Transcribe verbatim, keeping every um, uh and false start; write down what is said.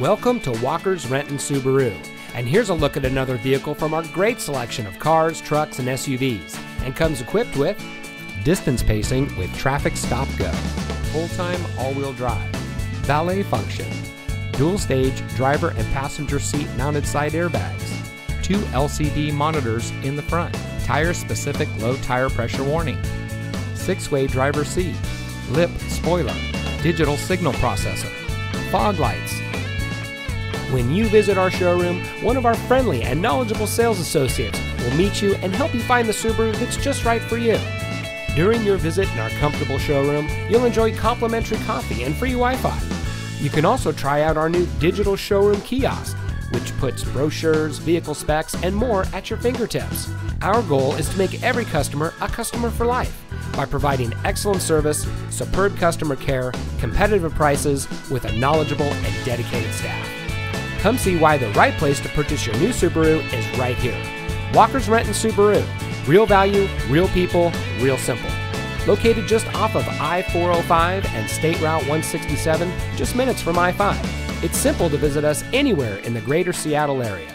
Welcome to Walker's Renton Subaru, and here's a look at another vehicle from our great selection of cars, trucks, and S U Vs, and comes equipped with distance pacing with traffic stop-go, full-time all-wheel drive, valet function, dual-stage driver and passenger seat mounted side airbags, two L C D monitors in the front, tire-specific low tire pressure warning, six-way driver seat, lip spoiler, digital signal processor, fog lights. When you visit our showroom, one of our friendly and knowledgeable sales associates will meet you and help you find the Subaru that's just right for you. During your visit in our comfortable showroom, you'll enjoy complimentary coffee and free Wi-Fi. You can also try out our new digital showroom kiosk, which puts brochures, vehicle specs, and more at your fingertips. Our goal is to make every customer a customer for life by providing excellent service, superb customer care, competitive prices, with a knowledgeable and dedicated staff. Come see why the right place to purchase your new Subaru is right here. Walker's Renton Subaru. Real value, real people, real simple. Located just off of I four oh five and State Route one sixty-seven, just minutes from I five. It's simple to visit us anywhere in the greater Seattle area.